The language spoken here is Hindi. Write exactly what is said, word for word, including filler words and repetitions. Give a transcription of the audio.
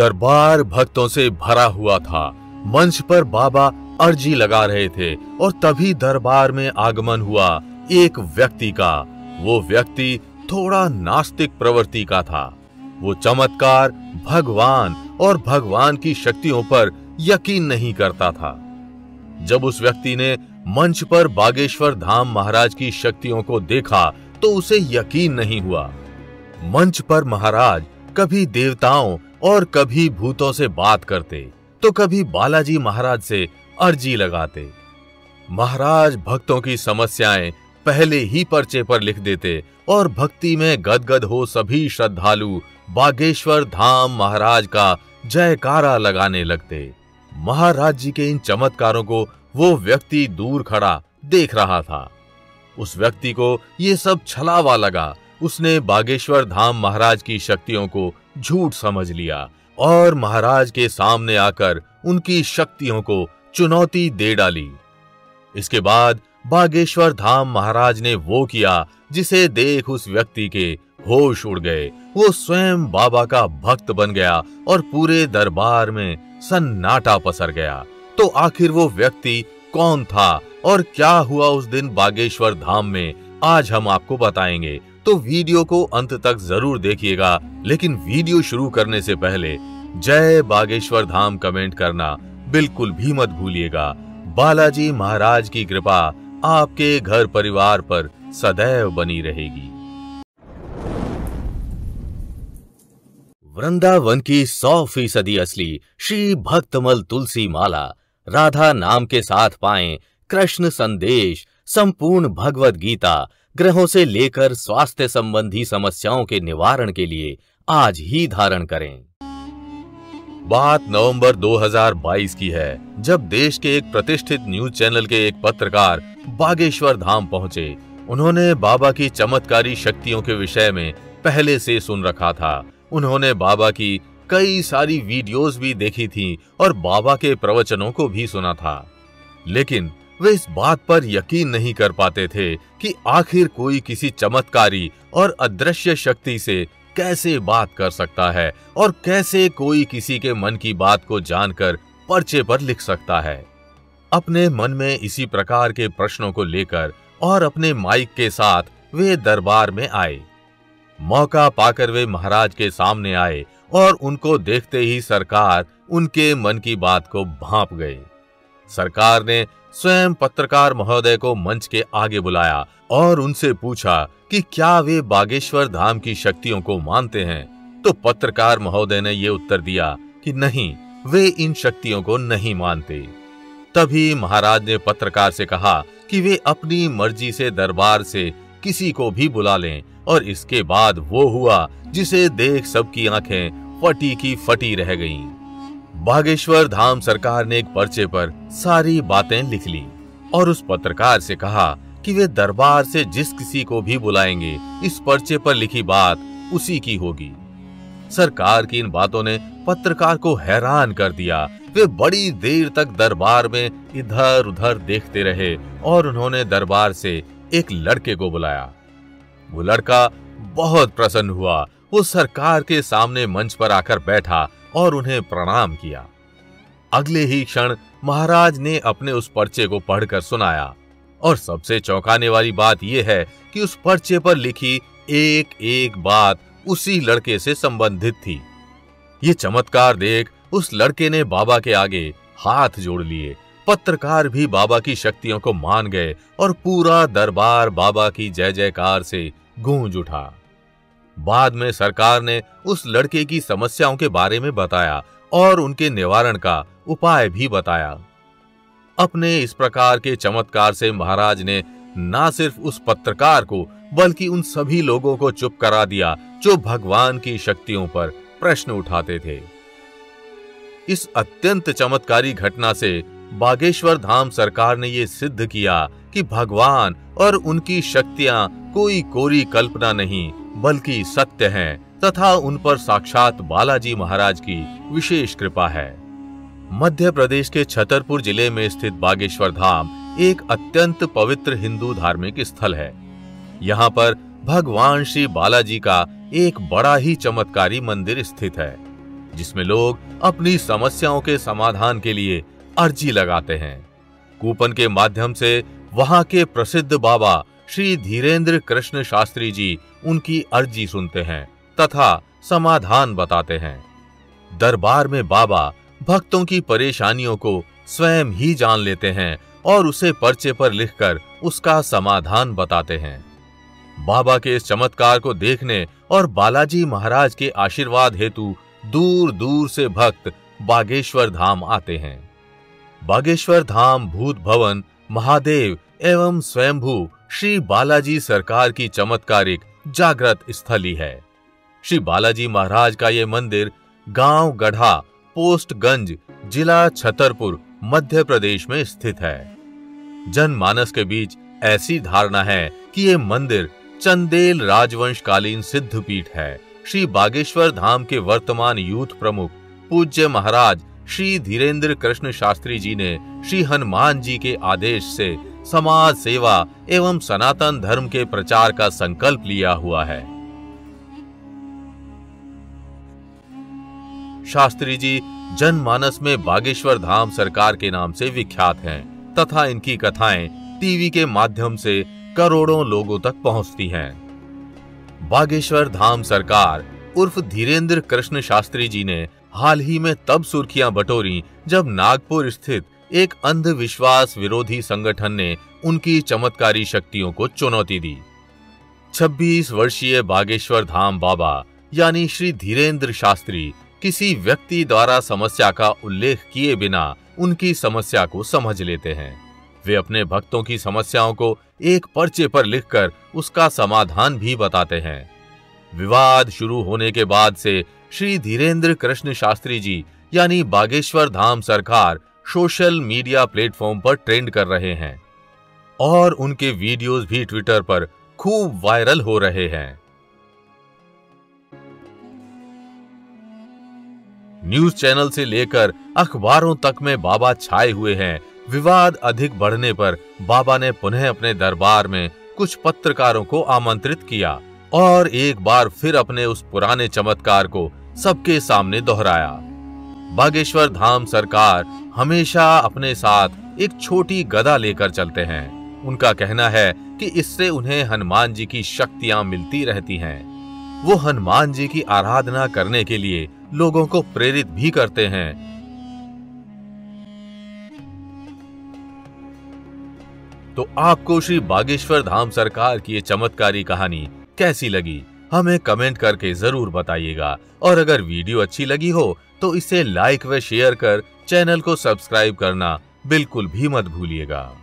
दरबार भक्तों से भरा हुआ था। मंच पर बाबा अर्जी लगा रहे थे और तभी दरबार में आगमन हुआ एक व्यक्ति का। वो व्यक्ति थोड़ा नास्तिक प्रवृत्ति का था। वो चमत्कार, भगवान और भगवान की शक्तियों पर यकीन नहीं करता था। जब उस व्यक्ति ने मंच पर बागेश्वर धाम महाराज की शक्तियों को देखा तो उसे यकीन नहीं हुआ। मंच पर महाराज कभी देवताओं और कभी भूतों से बात करते तो कभी बालाजी महाराज से अर्जी लगाते। महाराज भक्तों की समस्याएं पहले ही पर्चे पर लिख देते और भक्ति में गदगद हो सभी श्रद्धालु बागेश्वर धाम महाराज का जयकारा लगाने लगते। महाराज जी के इन चमत्कारों को वो व्यक्ति दूर खड़ा देख रहा था। उस व्यक्ति को ये सब छलावा लगा। उसने बागेश्वर धाम महाराज की शक्तियों को झूठ समझ लिया और महाराज के सामने आकर उनकी शक्तियों को चुनौती दे डाली। इसके बाद बागेश्वर धाम महाराज ने वो किया जिसे देख उस व्यक्ति के होश उड़ गए। वो स्वयं बाबा का भक्त बन गया और पूरे दरबार में सन्नाटा पसर गया। तो आखिर वो व्यक्ति कौन था और क्या हुआ उस दिन बागेश्वर धाम में, आज हम आपको बताएंगे। तो वीडियो को अंत तक जरूर देखिएगा, लेकिन वीडियो शुरू करने से पहले जय बागेश्वर धाम कमेंट करना बिल्कुल भी मत भूलिएगा। बालाजी महाराज की कृपा आपके घर परिवार पर सदैव बनी रहेगी। वृंदावन की सौ फीसदी असली श्री भक्तमल तुलसी माला, राधा नाम के साथ पाएं कृष्ण संदेश, संपूर्ण भगवत गीता, ग्रहों से लेकर स्वास्थ्य संबंधी समस्याओं के निवारण के लिए आज ही धारण करें। बात नवंबर दो हजार बाईस की है, जब देश के एक प्रतिष्ठित न्यूज चैनल के एक पत्रकार बागेश्वर धाम पहुंचे। उन्होंने बाबा की चमत्कारी शक्तियों के विषय में पहले से सुन रखा था। उन्होंने बाबा की कई सारी वीडियोस भी देखी थी और बाबा के प्रवचनों को भी सुना था, लेकिन वे इस बात पर यकीन नहीं कर पाते थे कि आखिर कोई किसी चमत्कारी और अदृश्य शक्ति से कैसे बात कर सकता है और कैसे कोई किसी के मन की बात को जानकर पर्चे पर लिख सकता है। अपने मन में इसी प्रकार के प्रश्नों को लेकर और अपने माइक के साथ वे दरबार में आए। मौका पाकर वे महाराज के सामने आए और उनको देखते ही सरकार उनके मन की बात को भांप गए। सरकार ने स्वयं पत्रकार महोदय को मंच के आगे बुलाया और उनसे पूछा कि क्या वे बागेश्वर धाम की शक्तियों को मानते हैं। तो पत्रकार महोदय ने ये उत्तर दिया कि नहीं, वे इन शक्तियों को नहीं मानते। तभी महाराज ने पत्रकार से कहा कि वे अपनी मर्जी से दरबार से किसी को भी बुला लें। और इसके बाद वो हुआ जिसे देख सबकी आंखें फटी की फटी रह गईं। बागेश्वर धाम सरकार ने एक पर्चे पर सारी बातें लिख ली और उस पत्रकार से कहा कि वे दरबार से जिस किसी को भी बुलाएंगे, इस पर्चे पर लिखी बात उसी की होगी। सरकार की इन बातों ने पत्रकार को हैरान कर दिया। वे बड़ी देर तक दरबार में इधर उधर देखते रहे और उन्होंने दरबार से एक लड़के को बुलाया। वो लड़का बहुत प्रसन्न हुआ। वो सरकार के सामने मंच पर आकर बैठा और उन्हें प्रणाम किया। अगले ही क्षण महाराज ने अपने उस पर्चे को पढ़कर सुनाया और सबसे चौंकाने वाली बात यह है कि उस पर्चे पर लिखी एक एक बात उसी लड़के से संबंधित थी। ये चमत्कार देख उस लड़के ने बाबा के आगे हाथ जोड़ लिए। पत्रकार भी बाबा की शक्तियों को मान गए और पूरा दरबार बाबा की जय जयकार से गूंज उठा। बाद में सरकार ने उस लड़के की समस्याओं के बारे में बताया और उनके निवारण का उपाय भी बताया। अपने इस प्रकार के चमत्कार से महाराज ने ना सिर्फ उस पत्रकार को बल्कि उन सभी लोगों को चुप करा दिया जो भगवान की शक्तियों पर प्रश्न उठाते थे। इस अत्यंत चमत्कारी घटना से बागेश्वर धाम सरकार ने यह सिद्ध किया कि भगवान और उनकी शक्तियां कोई कोरी कल्पना नहीं बल्कि सत्य हैं तथा उन पर साक्षात बालाजी महाराज की विशेष कृपा है। मध्य प्रदेश के छतरपुर जिले में स्थित बागेश्वर धाम एक अत्यंत पवित्र हिंदू धार्मिक स्थल है। यहाँ पर भगवान श्री बालाजी का एक बड़ा ही चमत्कारी मंदिर स्थित है। जिसमें लोग अपनी समस्याओं के समाधान के लिए अर्जी लगाते हैं। कूपन के माध्यम से वहां के प्रसिद्ध बाबा श्री धीरेन्द्र कृष्ण शास्त्री जी उनकी अर्जी सुनते हैं तथा समाधान बताते हैं। दरबार में बाबा भक्तों की परेशानियों को स्वयं ही जान लेते हैं और उसे पर्चे पर लिखकर उसका समाधान बताते हैं। बाबा के इस चमत्कार को देखने और बालाजी महाराज के आशीर्वाद हेतु दूर दूर से भक्त बागेश्वर धाम आते हैं। बागेश्वर धाम भूत भवन, महादेव एवं स्वयंभू श्री बालाजी सरकार की चमत्कारिक जागृत स्थली है। श्री बालाजी महाराज का ये मंदिर गांव गढ़ा पोस्टगंज, जिला छतरपुर, मध्य प्रदेश में स्थित है। जनमानस के बीच ऐसी धारणा है कि ये मंदिर चंदेल राजवंशकालीन सिद्धपीठ है। श्री बागेश्वर धाम के वर्तमान यूथ प्रमुख पूज्य महाराज श्री धीरेन्द्र कृष्ण शास्त्री जी ने श्री हनुमान जी के आदेश से समाज सेवा एवं सनातन धर्म के प्रचार का संकल्प लिया हुआ है। शास्त्री जी जनमानस में बागेश्वर धाम सरकार के नाम से विख्यात हैं तथा इनकी कथाएं टीवी के माध्यम से करोड़ों लोगों तक पहुंचती हैं। बागेश्वर धाम सरकार उर्फ धीरेन्द्र कृष्ण शास्त्री जी ने हाल ही में तब सुर्खियां बटोरी जब नागपुर स्थित एक अंधविश्वास विरोधी संगठन ने उनकी चमत्कारी शक्तियों को चुनौती दी। छब्बीस वर्षीय बागेश्वर धाम बाबा यानी श्री धीरेन्द्र शास्त्री किसी व्यक्ति द्वारा समस्या का उल्लेख किए बिना उनकी समस्या को समझ लेते हैं। वे अपने भक्तों की समस्याओं को एक पर्चे पर लिखकर उसका समाधान भी बताते हैं। विवाद शुरू होने के बाद से श्री धीरेन्द्र कृष्ण शास्त्री जी यानी Bageshwar Dham Sarkar social media platform पर ट्रेंड कर रहे हैं और उनके वीडियोस भी ट्विटर पर खूब वायरल हो रहे हैं। न्यूज चैनल से लेकर अखबारों तक में बाबा छाए हुए हैं। विवाद अधिक बढ़ने पर बाबा ने पुनः अपने दरबार में कुछ पत्रकारों को आमंत्रित किया और एक बार फिर अपने उस पुराने चमत्कार को सबके सामने दोहराया। बागेश्वर धाम सरकार हमेशा अपने साथ एक छोटी गदा लेकर चलते हैं। उनका कहना है कि इससे उन्हें हनुमान जी की शक्तियां मिलती रहती हैं। वो हनुमान जी की आराधना करने के लिए लोगों को प्रेरित भी करते हैं। तो आपको श्री बागेश्वर धाम सरकार की ये चमत्कारी कहानी कैसी लगी, हमें कमेंट करके जरूर बताइएगा। और अगर वीडियो अच्छी लगी हो तो इसे लाइक व शेयर कर चैनल को सब्सक्राइब करना बिल्कुल भी मत भूलिएगा।